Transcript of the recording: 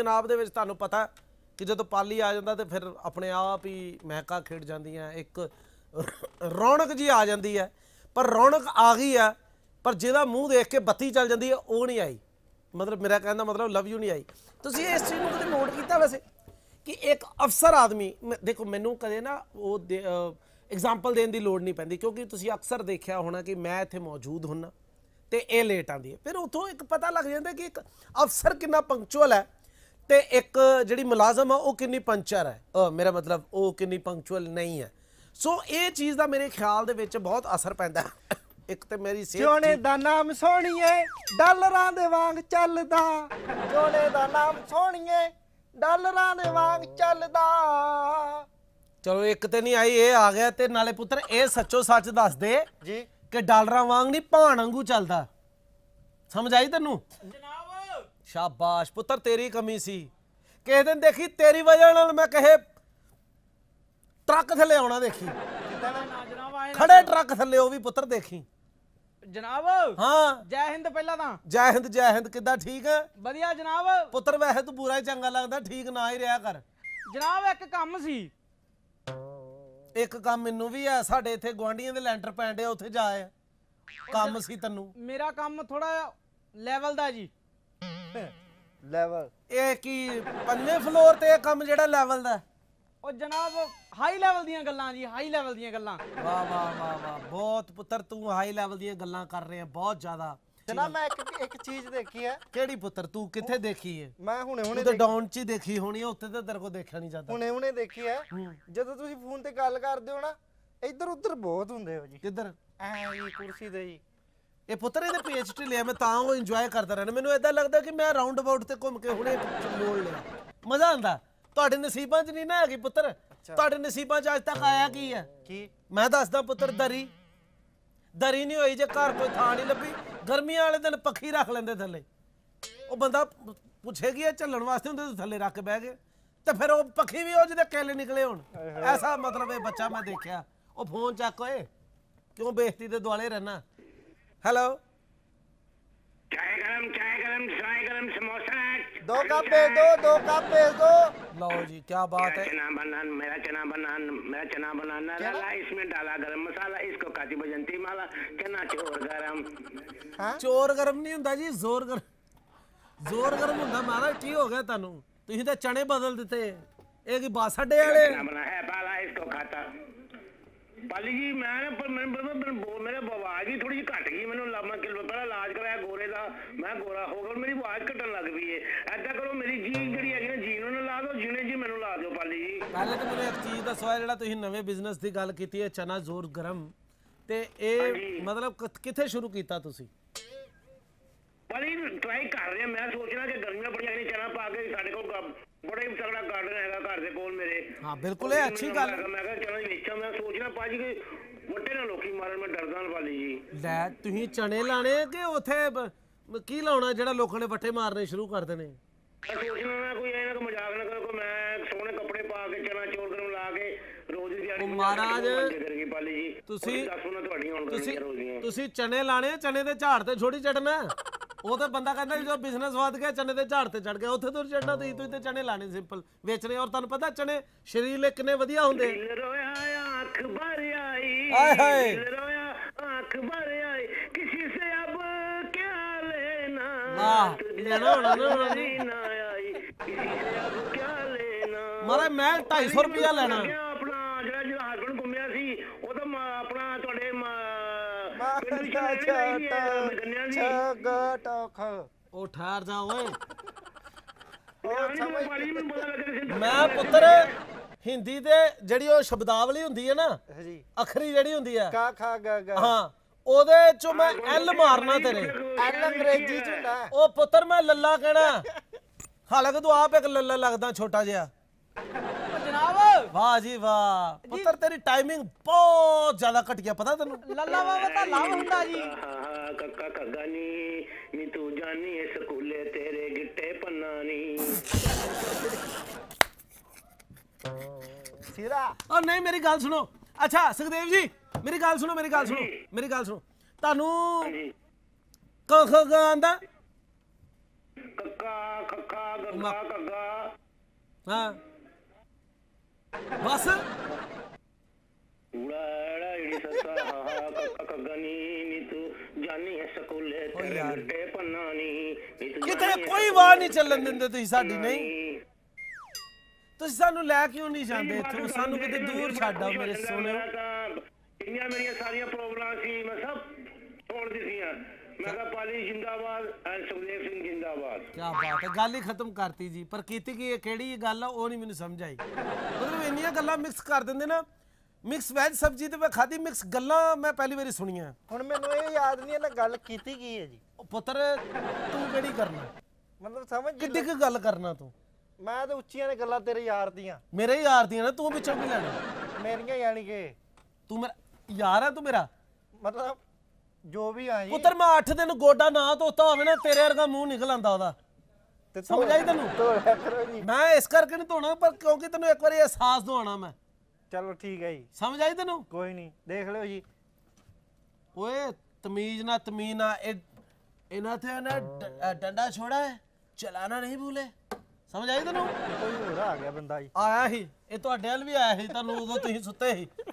जनाब दे विच तुहानू पता कि जदों पाली आ जाता तो फिर अपने आप ही महका खिड़ जाती है, एक रौनक जी आ जाती है। पर रौनक आ गई है पर जिहदा मूँह देख के बत्ती चल जाती है वो नहीं आई, मतलब मेरा कहना मतलब लव यू नहीं आई। तुसीं इस चीज़ नूं कदे नोट कीता वैसे कि एक अफसर आदमी, देखो मैनू कदे ना वो एग्जाम्पल देने की लोड़ नहीं पैंदी क्योंकि तुसीं अक्सर देखिया होना कि मैं इत्थे मौजूद हुन्ना तो यह लेट आती है, फिर उतों एक पता लग जाता कि एक अफसर कितना पंक्चुअल है तो एक जी मुलाजम है वह कितनी पंचर है, मेरा मतलब वो कितनी पंक्चुअल नहीं है। सो ये चीज़ का मेरे ख्याल दे विच बहुत असर पैंदा। एक तो मेरी जोने दा नाम सोहणीए डालरां दे वांग चलदा, जोने दा नाम सोहणीए डालरां दे वांग चलदा। चलो एक तो नहीं आई ये आ गया, ते नाले पुत्र ये सचो सच दस दे जी कि डालरां वांग नहीं भाण वांगू चलदा, समझ आई तेनू जनाब? शाबाश पुत्र तेरी कमी सी, किस दिन देखी तेरी वजह नाल मैं कहे ट्रक थले आना देखी, खड़े ट्रक थले वो भी पुत्र देखी जनाब। हाँ जय हिंद, पहला तो जय हिंद। जय हिंद किदा ठीक है? बढ़िया जनाब। पुत्र वैसे तू बुरा ही चंगा लगता, ठीक ना ही रहा कर जनाब। एक काम सी, एक काम मैनू भी है, साढ़े इतने गुआढ़ियों के लैंटर पैंडे उसे जाए काम सी तेनू। मेरा काम थोड़ा लेवल दा जी, लेवल ये कि पंजे फ्लोर ते काम जेड़ा लेवल दा और जनाब हाई लेवल दियां गल्लां जी, हाई लेवल दियां गल्लां। वाह वाह वाह वाह, बहुत पुत्र तू हाई लेवल दियां गल्लां कर रहे हैं बहुत ज्यादा। जनाब मैं एक चीज देखी है। केड़ी पुत्र तू किथे देखी है? मैं हुणे तो डाउन च देखी होनी है, उत्ते ते तेरे को देखा नहीं जाता। हुणे देखी है जदों तुसीं फोन ते गल करदे हो ना इधर उधर बहुत हुंदे हो जी। किधर? ऐ कुर्सी दे जी। ये पुत्र इहदे पीएचडी लिया मैं तां ओह एंजॉय करदा रहना, मैनूं ऐदा लगदा कि मैं राउंड अबाउट ते घुम के हुणे मोड़ लिया, मजा आंदा। ਤੁਹਾਡੇ ਨਸੀਬਾਂ 'ਚ ਨਹੀਂ ਨਾ ਹੈਗੀ ਪੁੱਤਰ, ਤੁਹਾਡੇ ਨਸੀਬਾਂ 'ਚ ਅੱਜ ਤੱਕ ਆਇਆ ਕੀ ਹੈ? ਕੀ ਮੈਂ ਦੱਸਦਾ ਪੁੱਤਰ, ਦਰੀ ਦਰੀ ਨਹੀਂ ਹੋਈ ਜੇ ਘਰ ਕੋਈ ਥਾਂ ਨਹੀਂ ਲੱਭੀ, ਗਰਮੀਆਂ ਵਾਲੇ ਦਿਨ ਪੱਖੀ ਰੱਖ ਲੈਂਦੇ ਥੱਲੇ, ਉਹ ਬੰਦਾ ਪੁੱਛੇਗੀ ਇਹ ਝੱਲਣ ਵਾਸਤੇ ਹੁੰਦੇ ਥੱਲੇ ਰੱਖ ਬਹਿ ਗਏ ਤੇ ਫਿਰ ਉਹ ਪੱਖੀ ਵੀ ਉਹ ਜਿਹਦੇ ਕੇਲੇ ਨਿਕਲੇ ਹੋਣ, ਐਸਾ ਮਤਲਬ ਇਹ ਬੱਚਾ ਮੈਂ ਦੇਖਿਆ। ਉਹ ਫੋਨ ਚੱਕ ਓਏ, ਕਿਉਂ ਬੇਇੱਜ਼ਤੀ ਦੇ ਦੁਆਲੇ ਰਹਿਣਾ। ਹੈਲੋ दो कप भेज दो, दो कप भेज दो। लो जी क्या बात है। चना बनाना डाला, इसमें डाला गरम मसाला, इसको काटी बजंती माला, चना चोर गरम। हाँ? चोर गरम नहीं हुंदा जी, जोर गरम हुंदा मारा। की हो गया तानू, तुसीं ते चने बदल दिते। एक ही बासडे वाले बना है पाला, इसको खाता पाली जी। मेरे आवाज ही थोड़ी घट गई, मैंने पहला इलाज कराया गोरे का, मैं गोरा हो गया, मेरी आवाज घटन लग पी है। ऐसा करो मेरी जीन जी है जीनों ने ला दो, जीने जी मैंने ला दो पाली जी। पहले तो मैंने एक चीज दसो है, जो नवे बिजनेस की गल की है चना जोर गर्म, तो ये मतलब कितने शुरू किया? पाली ट्राई कर रहे हैं, मैं सोच रहा कि गर्मियां बड़ियां ने चना पा के साडे कोल बड़ा ही तगड़ा गार्डन हैगा घर दे कोल मेरे। हां बिल्कुल है, अच्छी गल है। मैं कह चना बेचा, मैं सोच रहा पाजी कि मोटे ना लोकी मारन, मैं डरदा ना पाली जी। ले तुही चने लाने के ओथे की लाउना जेड़ा लोकां ने वट्टे मारने शुरू कर देने? मैं सोच रहा मैं कोई इना को मजाक ना करो, मैं सोने कपड़े पा के चना चोर गरम ला के रोज दी दिहाड़ी। महाराज पाली जी तुसी दसो ना तुहाडी होण रोजी तुसी चने लाने, चने दे झाड़ ते छोड़ी चढ़ना। ਉਹ ਤਾਂ ਬੰਦਾ ਕਹਿੰਦਾ ਜਦੋਂ ਬਿਜ਼ਨਸ ਵੱਧ ਗਿਆ ਚਨੇ ਦੇ ਝਾੜ ਤੇ ਚੜ ਗਿਆ, ਉੱਥੇ ਤੋਂ ਚੜਨਾ ਤੇ ਤੁਸੀਂ ਤੇ ਚਨੇ ਲਾਣੇ ਸਿੰਪਲ ਵੇਚਣੇ। ਔਰ ਤੁਹਾਨੂੰ ਪਤਾ ਚਨੇ ਸ਼ਰੀਰ ਲਈ ਕਿੰਨੇ ਵਧੀਆ ਹੁੰਦੇ। ਰੋਇਆ ਅੱਖ ਭਰ ਆਈ, ਆਏ ਹਾਏ ਰੋਇਆ ਅੱਖ ਭਰ ਆਈ, ਕਿਸੇ ਸੇ ਅਬ ਕਿਆ ਲੈਣਾ। ਨਾ ਨਾ ਆਈ ਕਿਸੇ ਸੇ ਅਬ ਕਿਆ ਲੈਣਾ। ਮਾਰੇ ਮੈਂ 250 ਰੁਪਿਆ ਲੈਣਾ। ਆਪਣਾ ਜਿਹੜਾ ਹਸਬੰਡ ਘੁੰਮਿਆ ਸੀ ਉਹ ਤਾਂ ਆਪਣਾ ਤੁਹਾਡੇ हिंदी दे जिहड़ी ओह शब्दावली हुंदी है ना, अखरी जिहड़ी हुंदी है का खा गा गा, हां ओदे चो मैं एल मारना तेरे। एल अंग्रेजी च हुंदा ओ पुत्तर, मैं लल्ला कहना, हालांकि तू आप एक लल्ला लगदा छोटा जिहा जनाब। वाह जी वाह पुत्र, तेरी टाइमिंग बहुत ज्यादा कट गया पता तेनू। लल्ला बाबा दा लाभ हुंदा जी। हां कक्का कगानी नी तू जानी ए स्कूले तेरे गिट्टे पन्नानी सिरा। ओ नहीं मेरी गल सुनो, अच्छा सुखदेव जी मेरी गल सुनो, तानू क ख ग आंदा? हाँ बस कितने कोई वाह नहीं चलन देंगे तुसी साडी नहीं तुसी सानू लै क्यों नहीं जांदे तुसी सानू किते दूर छड्ड आओ मेरे सोने इन्नियां मेरियां सारियां प्रॉब्लमां सी मैं सब छोड़ दितियां मैं कहा पाली जिंदाबाद एंड सुखदेव सिंह जिंदाबाद क्या बात है गल ही खत्म करती जी पर कीती की ये केड़ी गल है ओ नहीं मेनू समझ आई मतलब इन्नियां गल्लां मिक्स कर देंदे ना मिक्स वेज सब्जी तो मैं खादी मिक्स गल्लां मैं पहली बारी सुनिया हुण मैनूं ये याद नहीं है ना गल कीती की है जी ओ पुत्र तू केड़ी करना मतलब समझ किड्डी की गल करना तू मैं तो उच्चियां ने गल्लां तेरे यार दियां मेरे यार दियां ना तू पिछों की लैना मेरियां यानी के तू मेरा यार है तू मेरा मतलब जो भी है पुत्र मैं 8 दिन गोडा ना धोता होवे ना तेरे वर्गा मुंह निकल आंदा ओदा समझ आई तैनूं धोया करो जी मैं इस करके नहीं धोना पर क्योंकि तैनूं एक बार एहसास दवाना मैं चलो ठीक है जी समझ आई तेन कोई नहीं देख लो जी ओए तमीज ना तमीना इना थे ना डंडा छोड़ा है चलाना नहीं भूले समझ आई तेन कोई हो रहा आ गया बंदा जी आया ही ये तो अड्डे वाल भी आया ही तुहानू उदों तुसीं सुते ही